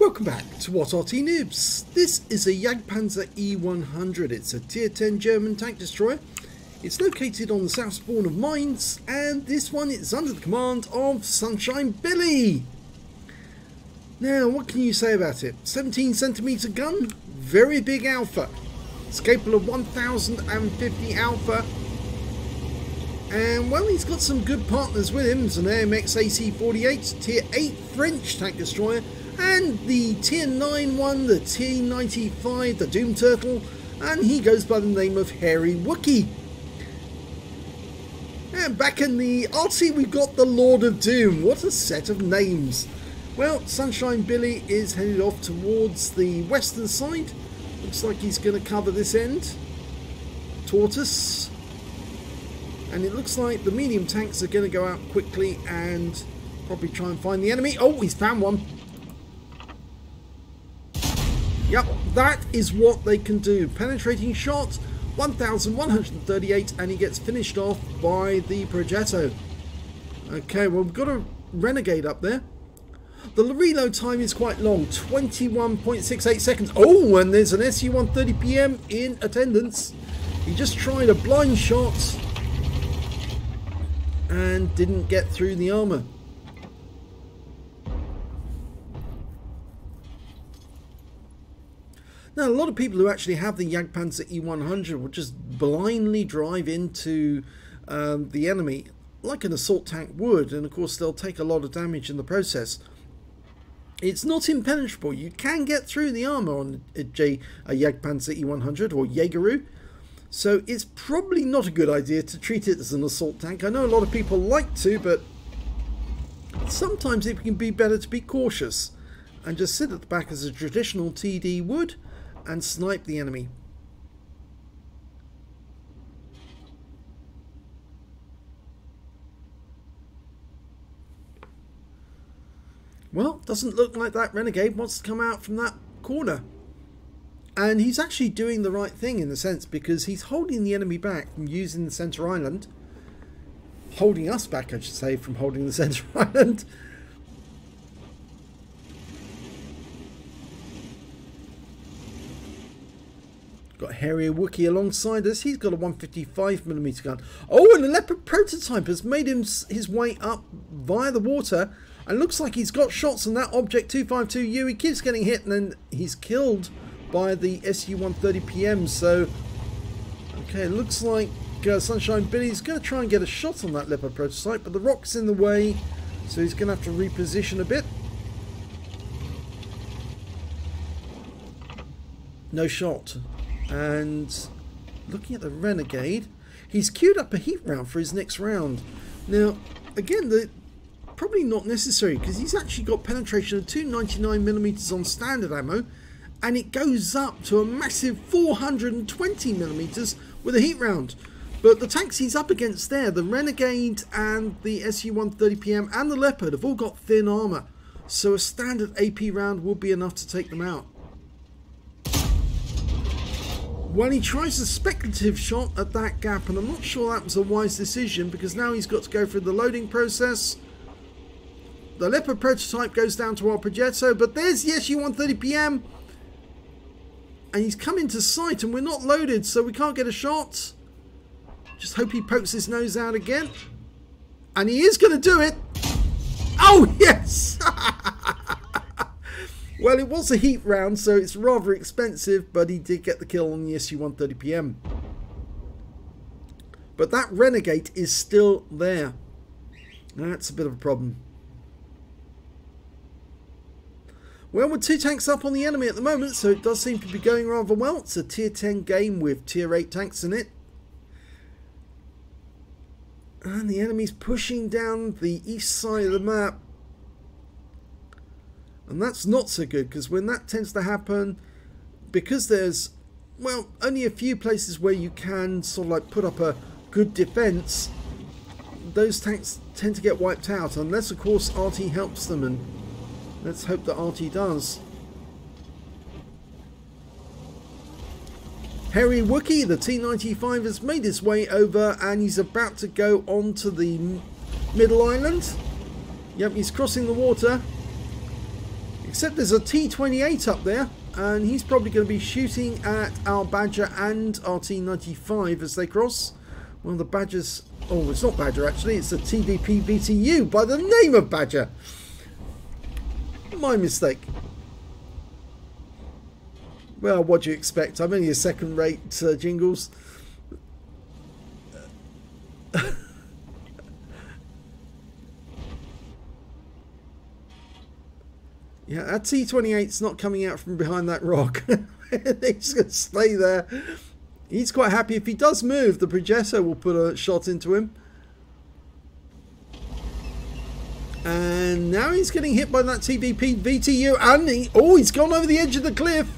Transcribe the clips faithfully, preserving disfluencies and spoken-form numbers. Welcome back to W O T Arty Noobs. This is a Jagdpanzer E one hundred. It's a tier ten German tank destroyer. It's located on the south spawn of Mines, and this one is under the command of Sunshine Billy. Now, what can you say about it? seventeen centimeter gun, very big alpha. It's capable of one thousand fifty alpha. And well, he's got some good partners with him. It's an A M X A C forty-eight, tier eight French tank destroyer, and the tier nine one, the T ninety-five, the Doom Turtle, and he goes by the name of Hairy Wookiee. And back in the arty we've got the Lord of Doom. What a set of names. Well, Sunshine Billy is headed off towards the western side. Looks like he's going to cover this end. Tortoise. And it looks like the medium tanks are going to go out quickly and probably try and find the enemy. Oh, he's found one. Yep, that is what they can do. Penetrating shot, one thousand one hundred thirty-eight, and he gets finished off by the Progetto. Okay, well, we've got a Renegade up there. The reload time is quite long, twenty-one point six eight seconds. Oh, and there's an S U one thirty P M in attendance. He just tried a blind shot and didn't get through the armor. Now, a lot of people who actually have the Jagdpanzer E one hundred will just blindly drive into um, the enemy like an assault tank would, and of course they'll take a lot of damage in the process. It's not impenetrable. You can get through the armor on a, J a Jagdpanzer E one hundred or Jägeru, so it's probably not a good idea to treat it as an assault tank. I know a lot of people like to, but sometimes it can be better to be cautious and just sit at the back as a traditional T D would and snipe the enemy. Well, doesn't look like that Renegade wants to come out from that corner. And he's actually doing the right thing in a sense, because he's holding the enemy back from using the center island. Holding us back, I should say, from holding the center island. Got Hairy Wookiee alongside us. He's got a one fifty-five millimeter gun. Oh, and the Leopard prototype has made him his way up via the water. And looks like he's got shots on that Object two fifty-two U. He keeps getting hit, and then he's killed by the S U one thirty P M. So, okay, looks like uh, Sunshine Billy's going to try and get a shot on that Leopard prototype, but the rock's in the way, so he's going to have to reposition a bit. No shot. And looking at the Renegade, he's queued up a heat round for his next round. Now, again, the probably not necessary, because he's actually got penetration of two ninety-nine millimeters on standard ammo, and it goes up to a massive four hundred twenty millimeters with a heat round. But the tanks he's up against there, the Renegade and the S U one thirty P M and the Leopard, have all got thin armor, so a standard A P round will be enough to take them out. Well, he tries a speculative shot at that gap, and I'm not sure that was a wise decision, because now he's got to go through the loading process. The Leopard prototype goes down to our Progetto, but there's the S U one thirty P M, and he's come into sight, and we're not loaded, so we can't get a shot. Just hope he pokes his nose out again, and he is going to do it. Oh, yes! Well, it was a heat round, so it's rather expensive, but he did get the kill on the S U one thirty P M. But that Renegade is still there. That's a bit of a problem. Well, we're two tanks up on the enemy at the moment, so it does seem to be going rather well. It's a tier ten game with tier eight tanks in it. And the enemy's pushing down the east side of the map. And that's not so good, because when that tends to happen, because there's, well, only a few places where you can sort of like put up a good defense, those tanks tend to get wiped out, unless of course Arty helps them, and let's hope that Arty does. Hairy Wookiee, the T ninety-five, has made his way over, and he's about to go onto the middle island. Yep, he's crossing the water. Except there's a T twenty-eight up there, and he's probably going to be shooting at our Badger and our T ninety-five as they cross. Well, the Badger's... Oh, it's not Badger, actually. It's the T D P B T U by the name of Badger. My mistake. Well, what do you expect? I'm only a second-rate uh, Jingles. Yeah, that T twenty-eight's not coming out from behind that rock. He's going to stay there. He's quite happy. If he does move, the Progetto will put a shot into him. And now he's getting hit by that T D P V T U. And he, oh, he's gone over the edge of the cliff.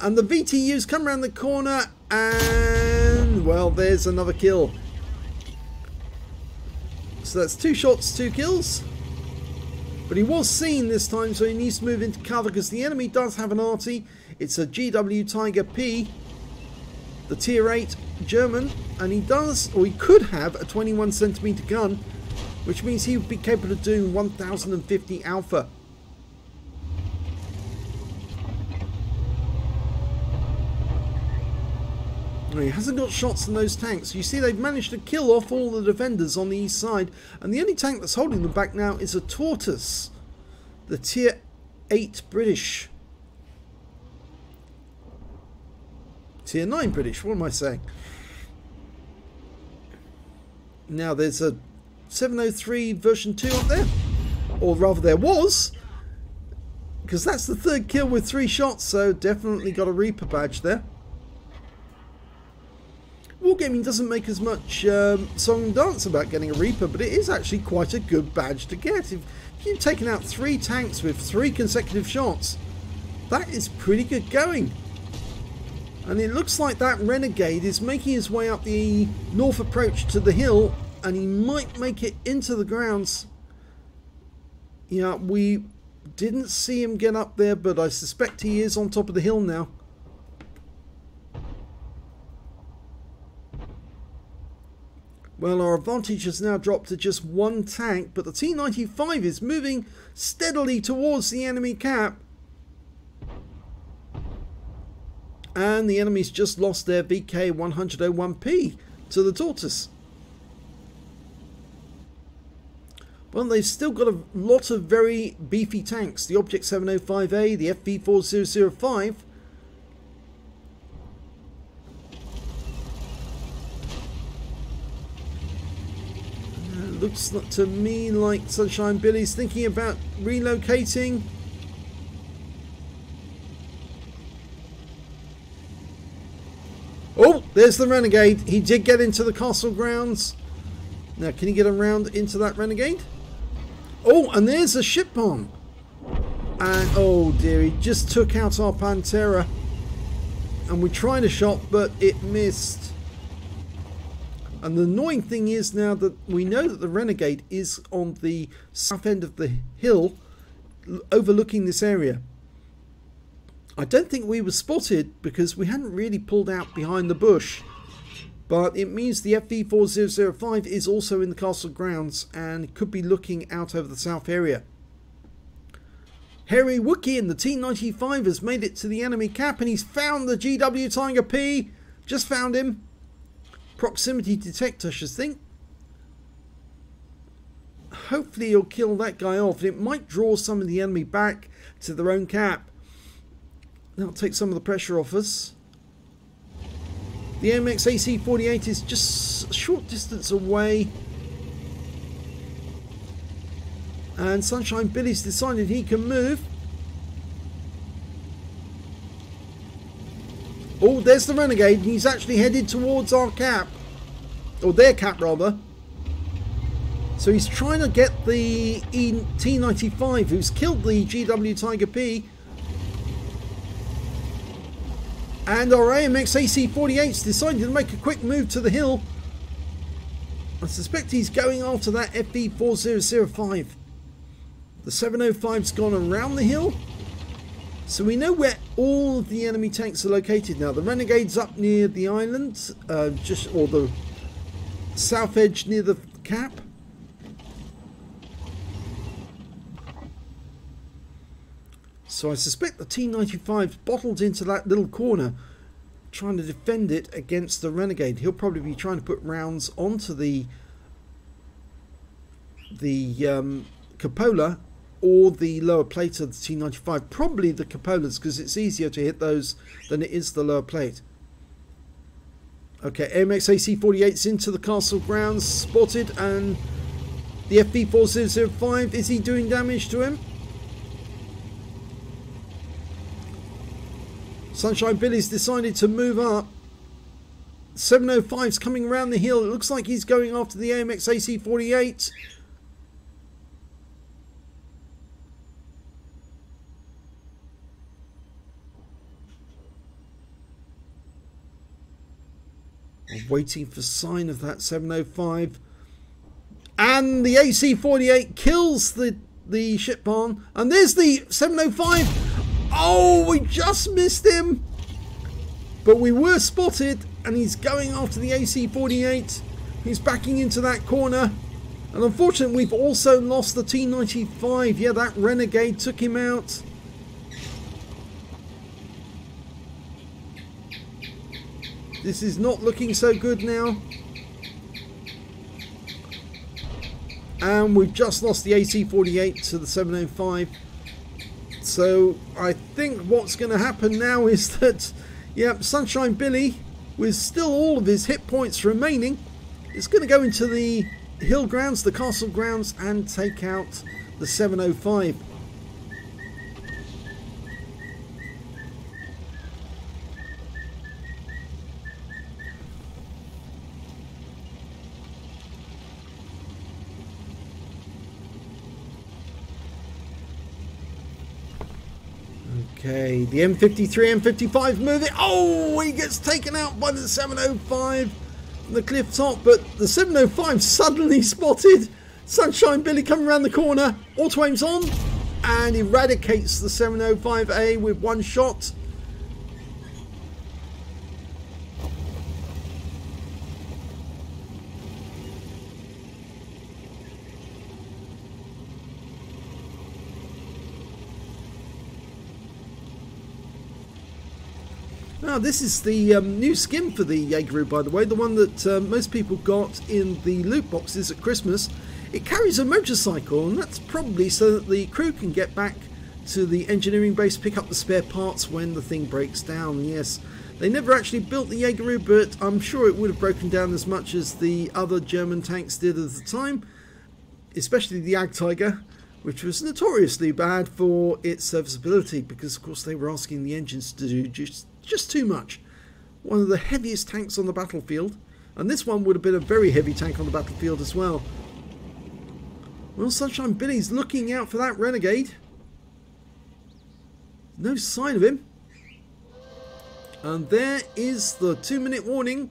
And the V T U's come around the corner. And, well, there's another kill. So that's two shots, two kills. But he was seen this time, so he needs to move into cover because the enemy does have an arty. It's a G W Tiger P, the tier eight German, and he does, or he could have, a twenty-one centimeter gun, which means he would be capable of doing one thousand fifty alpha. He hasn't got shots in those tanks. You see, they've managed to kill off all the defenders on the east side, and the only tank that's holding them back now is a Tortoise, the tier eight British. tier nine British, what am I saying? Now, there's a seven oh three version two up there, or rather there was, because that's the third kill with three shots, so definitely got a Reaper badge there. Wargaming doesn't make as much um, song and dance about getting a Reaper, but it is actually quite a good badge to get. If, if you've taken out three tanks with three consecutive shots, that is pretty good going. And it looks like that Renegade is making his way up the north approach to the hill, and he might make it into the grounds. Yeah, we didn't see him get up there, but I suspect he is on top of the hill now. Well, our advantage has now dropped to just one tank, but the T ninety-five is moving steadily towards the enemy cap. And the enemy's just lost their V K one oh one P to the Tortoise. Well, they've still got a lot of very beefy tanks. The Object seven oh five A, the F V four oh oh five. Looks to me like Sunshine Billy's thinking about relocating. Oh, there's the Renegade. He did get into the castle grounds. Now, can he get around into that Renegade? Oh, and there's a ship bomb. And, oh dear, he just took out our Pantera. And we tried a shot, but it missed. And the annoying thing is now that we know that the Renegade is on the south end of the hill overlooking this area. I don't think we were spotted because we hadn't really pulled out behind the bush. But it means the F V four oh oh five is also in the castle grounds and could be looking out over the south area. Hairy Wookiee in the T ninety-five has made it to the enemy cap and he's found the G W Tiger P. Just found him. Proximity detect, I should think. Hopefully he'll kill that guy off, and it might draw some of the enemy back to their own cap. That'll take some of the pressure off us. The A M X A C forty-eight is just a short distance away. And Sunshine Billy's decided he can move. Oh, there's the Renegade, and he's actually headed towards our cap. Or their cap, rather. So he's trying to get the T ninety-five, who's killed the G W Tiger P. And our A M X A C forty-eight's decided to make a quick move to the hill. I suspect he's going after that F B four oh oh five. The seven oh five's gone around the hill. So we know where all of the enemy tanks are located now. The Renegade's up near the island, uh, just or the south edge near the cap. So I suspect the T ninety-five's bottled into that little corner, trying to defend it against the Renegade. He'll probably be trying to put rounds onto the the um, cupola or the lower plate of the T ninety-five. Probably the cupolas, because it's easier to hit those than it is the lower plate. Okay, A M X A C forty-eight's into the castle grounds, spotted, and the F V four oh oh five, is he doing damage to him? Sunshine Billy's decided to move up. seven oh five's coming around the hill. It looks like he's going after the A M X A C forty-eight. I'm waiting for sign of that seven oh five. And the A C forty-eight kills the, the ship barn. And there's the seven oh five. Oh, we just missed him, but we were spotted, and he's going after the A C forty-eight. He's backing into that corner, and unfortunately we've also lost the T ninety-five. Yeah, that Renegade took him out. This is not looking so good now, and we've just lost the A C forty-eight to the seven oh five. So I think what's going to happen now is that, yep, Sunshine Billy, with still all of his hit points remaining, is going to go into the hill grounds, the castle grounds, and take out the seven oh five. Okay, the M fifty-three, M fifty-five moving. Oh, he gets taken out by the seven oh five on the cliff top, but the seven oh five suddenly spotted Sunshine Billy coming around the corner. Auto aims on and eradicates the seven oh five A with one shot. Now, this is the um, new skin for the Jäger, by the way, the one that uh, most people got in the loot boxes at Christmas. It carries a motorcycle, and that's probably so that the crew can get back to the engineering base, pick up the spare parts when the thing breaks down. Yes, they never actually built the Jäger, but I'm sure it would have broken down as much as the other German tanks did at the time, especially the Jagdtiger, which was notoriously bad for its serviceability because, of course, they were asking the engines to do just Just too much. One of the heaviest tanks on the battlefield, and this one would have been a very heavy tank on the battlefield as well. Well, Sunshine Billy's looking out for that Renegade. No sign of him. And there is the two minute warning.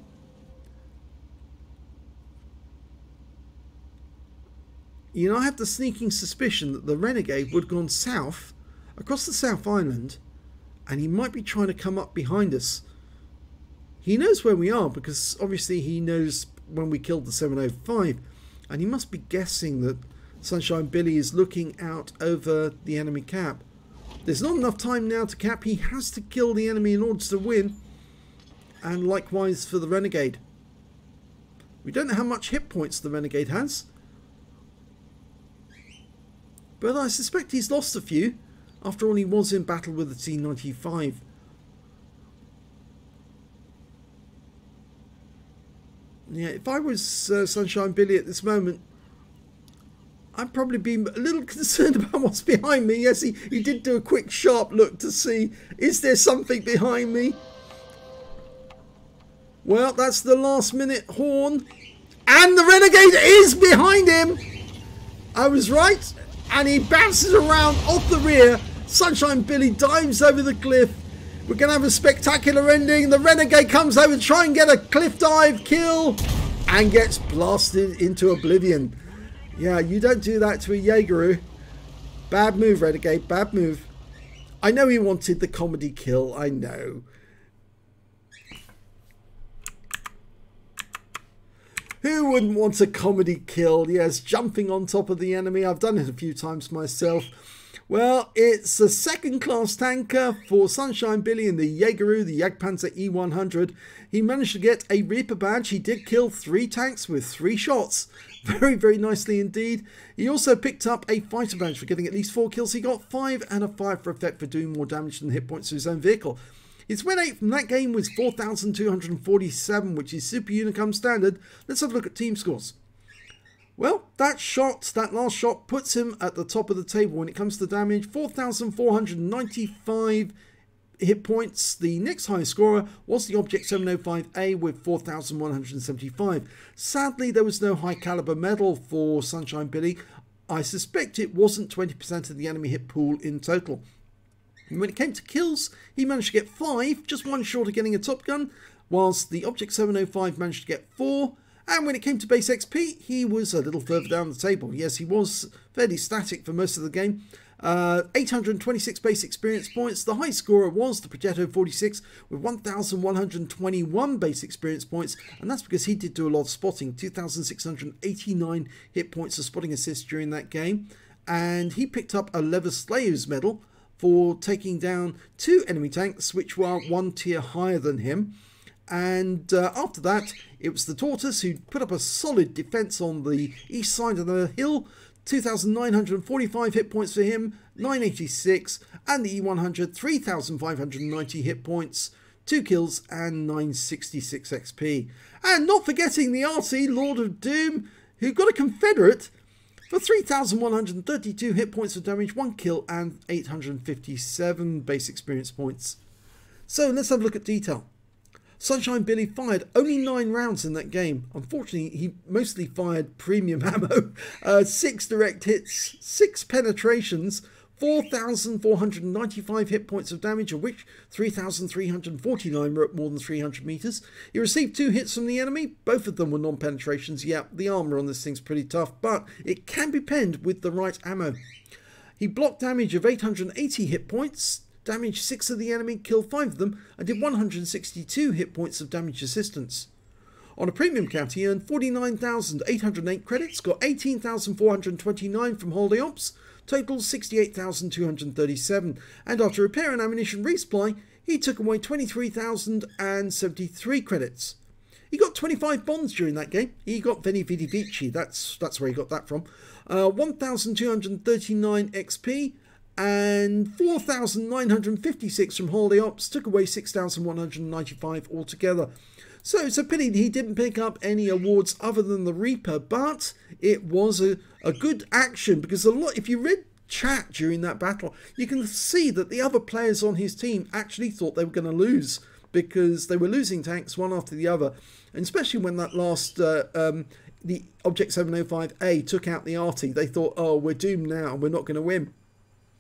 You know, I have the sneaking suspicion that the Renegade would have gone south, across the South Island, and he might be trying to come up behind us. He knows where we are because obviously he knows when we killed the seven oh five, and he must be guessing that Sunshine Billy is looking out over the enemy cap. There's not enough time now to cap. He has to kill the enemy in order to win, and likewise for the Renegade. We don't know how much hit points the Renegade has, but I suspect he's lost a few. After all, he was in battle with the T ninety-five. Yeah, if I was uh, Sunshine Billy at this moment, I'd probably be a little concerned about what's behind me. Yes, he, he did do a quick, sharp look to see, is there something behind me? Well, that's the last minute horn. And the Renegade is behind him! I was right. And he bounces around off the rear. Sunshine Billy dives over the cliff. We're going to have a spectacular ending. The Renegade comes over to try and get a cliff dive kill and gets blasted into oblivion. Yeah, you don't do that to a Jäger. Bad move, Renegade. Bad move. I know he wanted the comedy kill. I know. Who wouldn't want a comedy kill? Yes, jumping on top of the enemy. I've done it a few times myself. Well, it's a second-class tanker for Sunshine Billy in the Jäger, the Jagdpanzer E one hundred. He managed to get a Reaper badge. He did kill three tanks with three shots. Very, very nicely indeed. He also picked up a fighter badge for getting at least four kills. He got five and a five for effect for doing more damage than hit points to his own vehicle. His win rate from that game was four thousand two hundred forty-seven, which is Super Unicum standard. Let's have a look at team scores. Well, that shot, that last shot, puts him at the top of the table when it comes to damage. four thousand four hundred ninety-five hit points. The next highest scorer was the Object seven oh five A with four thousand one hundred seventy-five. Sadly, there was no high caliber medal for Sunshine Billy. I suspect it wasn't twenty percent of the enemy hit pool in total. And when it came to kills, he managed to get five, just one short of getting a top gun, whilst the Object seven oh five managed to get four. And when it came to base X P, he was a little further down the table. Yes, he was fairly static for most of the game. Uh, eight hundred twenty-six base experience points. The high scorer was the Progetto forty-six with one thousand one hundred twenty-one base experience points. And that's because he did do a lot of spotting. two thousand six hundred eighty-nine hit points of spotting assists during that game. And he picked up a Lever Slayers medal for taking down two enemy tanks, which were one tier higher than him. And uh, after that, it was the Tortoise who put up a solid defence on the east side of the hill. two thousand nine hundred forty-five hit points for him, nine eighty-six, and the E one hundred, three thousand five hundred ninety hit points, two kills, and nine sixty-six X P. And not forgetting the Arty, Lord of Doom, who got a Confederate for three thousand one hundred thirty-two hit points of damage, one kill, and eight hundred fifty-seven base experience points. So let's have a look at detail. Sunshine Billy fired only nine rounds in that game. Unfortunately, he mostly fired premium ammo. Uh, six direct hits, six penetrations, four thousand four hundred ninety-five hit points of damage, of which three thousand three hundred forty-nine were at more than three hundred meters. He received two hits from the enemy. Both of them were non-penetrations. Yeah, the armor on this thing's pretty tough, but it can be penned with the right ammo. He blocked damage of eight hundred eighty hit points, damaged six of the enemy, killed five of them, and did one hundred sixty-two hit points of damage assistance. On a premium count, he earned forty-nine thousand eight hundred eight credits, got eighteen thousand four hundred twenty-nine from holiday ops, total sixty-eight thousand two hundred thirty-seven, and after repair and ammunition resupply, he took away twenty-three thousand seventy-three credits. He got twenty-five bonds during that game. He got Veni Vidi Vici, that's, that's where he got that from. Uh, one thousand two hundred thirty-nine X P, and four thousand nine hundred fifty-six from holiday ops, took away six thousand one hundred ninety-five altogether. So it's a pity he didn't pick up any awards other than the Reaper, but it was a, a good action, because a lot, if you read chat during that battle, you can see that the other players on his team actually thought they were going to lose, because they were losing tanks one after the other, and especially when that last uh, um, the Object seven oh five A took out the Arty, they thought, oh, we're doomed now, we're not going to win.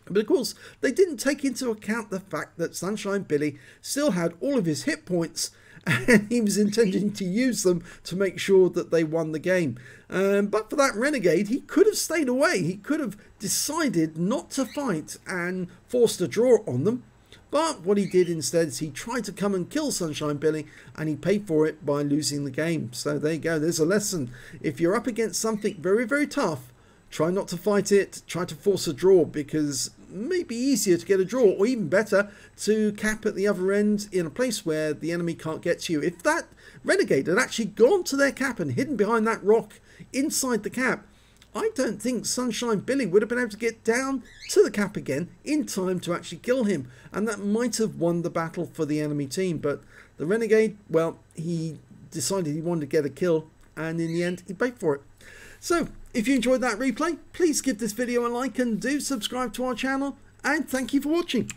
But of course, they didn't take into account the fact that Sunshine Billy still had all of his hit points, and he was intending to use them to make sure that they won the game. Um, but for that Renegade, he could have stayed away. He could have decided not to fight and forced a draw on them. But what he did instead is he tried to come and kill Sunshine Billy, and he paid for it by losing the game. So there you go. There's a lesson. If you're up against something very, very tough, try not to fight it, try to force a draw, because it may be easier to get a draw, or even better, to cap at the other end in a place where the enemy can't get to you. If that Renegade had actually gone to their cap and hidden behind that rock inside the cap, I don't think Sunshine Billy would have been able to get down to the cap again in time to actually kill him, and that might have won the battle for the enemy team. But the Renegade, well, he decided he wanted to get a kill, and in the end, he paid for it. So, if you enjoyed that replay, please give this video a like and do subscribe to our channel, and thank you for watching.